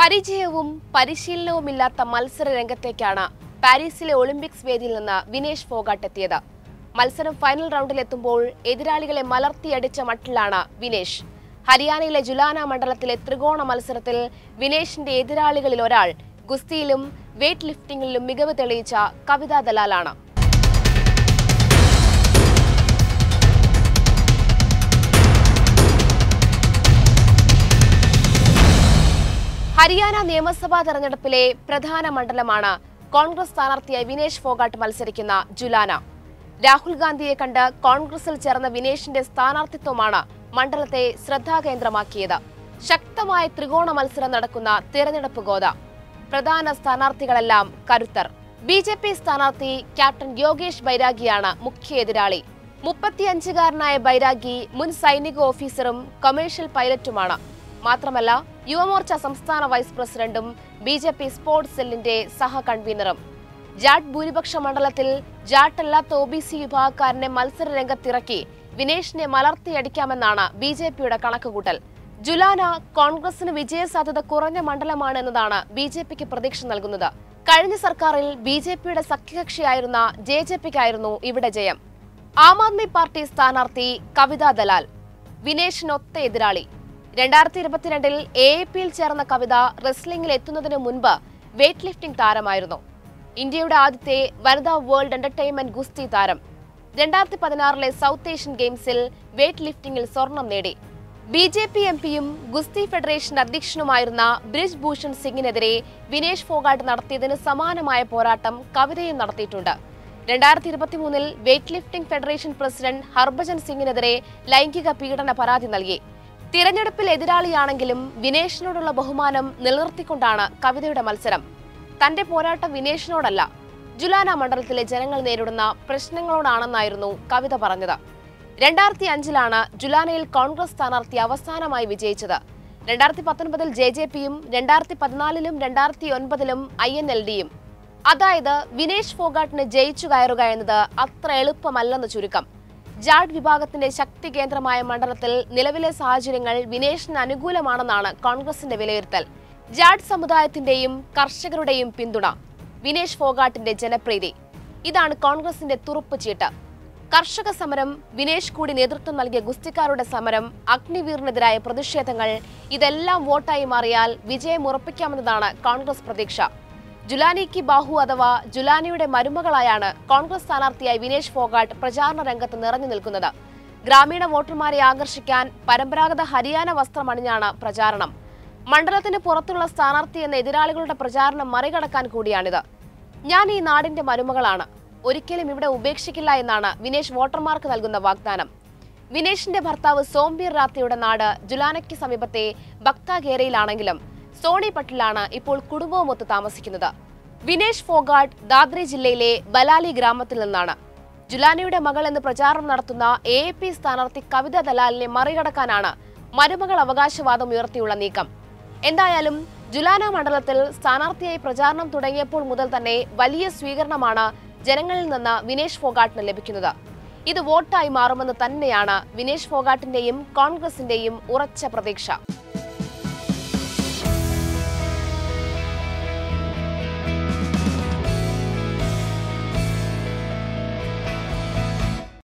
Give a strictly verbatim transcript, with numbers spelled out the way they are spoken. പരിചയവും പരിശീലനവുമില്ലാത്ത മത്സര രംഗത്തേക്കാണ് പാരീസിലെ ഒളിമ്പിക്സ് വേദിയിൽ നിന്ന് വിനേഷ് ഫോഗാട്ട് എത്തിയത്. മത്സരം ഫൈനൽ റൗണ്ടിൽ എത്തുമ്പോൾ എതിരാളികളെ മലർത്തിയടിച്ച മട്ടിലാണ് വിനേഷ്. ഹരിയാനയിലെ ജുലാന മണ്ഡലത്തിലെ ത്രികോണ മത്സരത്തിൽ വിനേഷിന്റെ എതിരാളികളിൽ ഒരാൾ ഗുസ്തിയിലും വെയ്റ്റ് ലിഫ്റ്റിംഗിലും മികവ് തെളിയിച്ച കവിത ദലാലാണ്. ഹരിയാന നിയമസഭാ തെരഞ്ഞെടുപ്പിലെ പ്രധാന മണ്ഡലമാണ് കോൺഗ്രസ് സ്ഥാനാർത്ഥിയായി വിനേഷ് ഫോഗാട്ട് മത്സരിക്കുന്ന ജുലാന. രാഹുൽ ഗാന്ധിയെ കണ്ട് കോൺഗ്രസിൽ ചേർന്ന വിനേഷിന്റെ സ്ഥാനാർത്ഥിത്വമാണ് മണ്ഡലത്തെ ശ്രദ്ധാകേന്ദ്രമാക്കിയത്. ശക്തമായ ത്രികോണ മത്സരം നടക്കുന്ന തെരഞ്ഞെടുപ്പ് ഗോദ. പ്രധാന സ്ഥാനാർത്ഥികളെല്ലാം കരുത്തർ. ബി ജെ പി സ്ഥാനാർത്ഥി ക്യാപ്റ്റൻ യോഗേഷ് ബൈരാഗിയാണ് മുഖ്യ എതിരാളി. മുപ്പത്തിയഞ്ചുകാരനായ ബൈരാഗി മുൻ സൈനിക ഓഫീസറും കൊമേഴ്ഷ്യൽ പൈലറ്റുമാണ്. മാത്രമല്ല യുവമോർച്ച സംസ്ഥാന വൈസ് പ്രസിഡന്റും ബി ജെ പി സ്പോർട്സ് സെല്ലിന്റെ സഹ കൺവീനറും. ജാട്ട് ഭൂരിപക്ഷ മണ്ഡലത്തിൽ ജാട്ടല്ലാത്ത ഒ ബി സി വിഭാഗക്കാരനെ മത്സര രംഗത്തിറക്കി വിനേഷിനെ മലർത്തിയടിക്കാമെന്നാണ് ബി ജെ പിയുടെ കണക്കുകൂട്ടൽ. ജുലാന കോൺഗ്രസിന് വിജയസാധ്യത കുറഞ്ഞ മണ്ഡലമാണ് എന്നതാണ് ബി ജെ പിക്ക് പ്രതീക്ഷ നൽകുന്നത്. കഴിഞ്ഞ സർക്കാരിൽ ബി ജെ പിയുടെ സഖ്യകക്ഷിയായിരുന്ന ജെ ജെ പിക്കായിരുന്നു ഇവിടെ ജയം. ആം ആദ്മി പാർട്ടി സ്ഥാനാർത്ഥി കവിതാ ദലാൽ വിനേഷിനൊത്ത എതിരാളി. രണ്ടായിരത്തി ഇരുപത്തിരണ്ടിൽ എ എ പിയിൽ ചേർന്ന കവിത റെസ്ലിംഗിൽ എത്തുന്നതിന് മുൻപ് വെയ്റ്റ് ലിഫ്റ്റിംഗ് താരമായിരുന്നു. ഇന്ത്യയുടെ ആദ്യത്തെ വനിതാ വേൾഡ് എന്റർടൈൻമെന്റ് ഗുസ്തി താരം. രണ്ടായിരത്തി പതിനാറിലെ സൗത്ത് ഏഷ്യൻ ഗെയിംസിൽ വെയ്റ്റ് ലിഫ്റ്റിംഗിൽ സ്വർണം നേടി. ബി ജെ പി എം പിയും ഗുസ്തി ഫെഡറേഷന്റെ അധ്യക്ഷനുമായിരുന്ന ബ്രിജ് ഭൂഷൺ സിംഗിനെതിരെ വിനേഷ് ഫോഗാട്ട് നടത്തിയതിന് സമാനമായ പോരാട്ടം കവിതയും നടത്തിയിട്ടുണ്ട്. രണ്ടായിരത്തി ഇരുപത്തിമൂന്നിൽ weightlifting federation president Harbhajan സിംഗിനെതിരെ ലൈംഗിക പീഡന പരാതി നൽകി. തിരഞ്ഞെടുപ്പിൽ എതിരാളിയാണെങ്കിലും വിനേഷിനോടുള്ള ബഹുമാനം നിലനിർത്തിക്കൊണ്ടാണ് കവിതയുടെ മത്സരം. തന്റെ പോരാട്ടം വിനേഷിനോടല്ല, ജുലാന മണ്ഡലത്തിലെ ജനങ്ങൾ നേരിടുന്ന പ്രശ്നങ്ങളോടാണെന്നായിരുന്നു കവിത പറഞ്ഞത്. രണ്ടായിരത്തി അഞ്ചിലാണ് ജുലാനയിൽ കോൺഗ്രസ് സ്ഥാനാർത്ഥി അവസാനമായി വിജയിച്ചത്. രണ്ടായിരത്തി പത്തൊൻപതിൽ ജെ ജെ പിയും രണ്ടായിരത്തി പതിനാലിലും രണ്ടായിരത്തി ഒൻപതിലും ഐ എൻ എൽ ഡിയും. അതായത് വിനേഷ് ഫോഗാട്ടിന് ജയിച്ചു കയറുക എന്നത് അത്ര എളുപ്പമല്ലെന്ന് ചുരുക്കം. ജാട്ട് വിഭാഗത്തിന്റെ ശക്തി കേന്ദ്രമായ മണ്ഡലത്തിൽ നിലവിലെ സാഹചര്യങ്ങൾ വിനേഷിന് അനുകൂലമാണെന്നാണ് കോൺഗ്രസിന്റെ വിലയിരുത്തൽ. ജാട്ട് സമുദായത്തിന്റെയും കർഷകരുടെയും പിന്തുണ, വിനേഷ് ഫോഗാട്ടിന്റെ ജനപ്രീതി, ഇതാണ് കോൺഗ്രസിന്റെ തുറുപ്പ് ചീട്ട്. കർഷക സമരം, വിനേഷ് കൂടി നേതൃത്വം നൽകിയ ഗുസ്തിക്കാരുടെ സമരം, അഗ്നിവീറിനെതിരായ പ്രതിഷേധങ്ങൾ, ഇതെല്ലാം വോട്ടായി മാറിയാൽ വിജയം ഉറപ്പിക്കാമെന്നതാണ് കോൺഗ്രസ് പ്രതീക്ഷ. ജുലാനി കി ബാഹു അഥവാ ജുലാനിയുടെ മരുമകളായാണ് കോൺഗ്രസ് സ്ഥാനാർത്ഥിയായി വിനേഷ് ഫോഗാട്ട് പ്രചാരണ രംഗത്ത് നിറഞ്ഞു നിൽക്കുന്നത്. ഗ്രാമീണ വോട്ടർമാരെ ആകർഷിക്കാൻ പരമ്പരാഗത ഹരിയാന വസ്ത്രമണിഞ്ഞാണ് പ്രചാരണം. മണ്ഡലത്തിന് പുറത്തുള്ള സ്ഥാനാർത്ഥി എന്ന എതിരാളികളുടെ പ്രചാരണം മറികടക്കാൻ കൂടിയാണിത്. ഞാൻ ഈ നാടിന്റെ മരുമകളാണ്, ഒരിക്കലും ഇവിടെ ഉപേക്ഷിക്കില്ല എന്നാണ് വിനേഷ് വോട്ടർമാർക്ക് നൽകുന്ന വാഗ്ദാനം. വിനേഷിന്റെ ഭർത്താവ് സോംബീർ റാത്തയുടെ നാട് ജുലാനയ്ക്ക് സമീപത്തെ ഭക്താഗേരയിലാണെങ്കിലും സോണി പട്ടിലാണ് ഇപ്പോൾ കുടുംബവുമൊത്ത് താമസിക്കുന്നത്. വിനേഷ് ഫോഗാട്ട് ദാദ്രി ജില്ലയിലെ ബലാലി ഗ്രാമത്തിൽ നിന്നാണ്. ജുലാനയുടെ മകൾ എന്ന് പ്രചാരണം നടത്തുന്ന എ എ പി സ്ഥാനാർത്ഥി കവിത ദലാലിനെ മറികടക്കാനാണ് മരുമകൾ അവകാശവാദം ഉയർത്തിയുള്ള നീക്കം. എന്തായാലും ജുലാന മണ്ഡലത്തിൽ സ്ഥാനാർത്ഥിയായി പ്രചാരണം തുടങ്ങിയപ്പോൾ മുതൽ തന്നെ വലിയ സ്വീകരണമാണ് ജനങ്ങളിൽ നിന്ന് വിനേഷ് ഫോഗാട്ടിന് ലഭിക്കുന്നത്. ഇത് വോട്ടായി മാറുമെന്ന് തന്നെയാണ് വിനേഷ് ഫോഗാട്ടിന്റെയും കോൺഗ്രസിന്റെയും ഉറച്ച പ്രതീക്ഷ.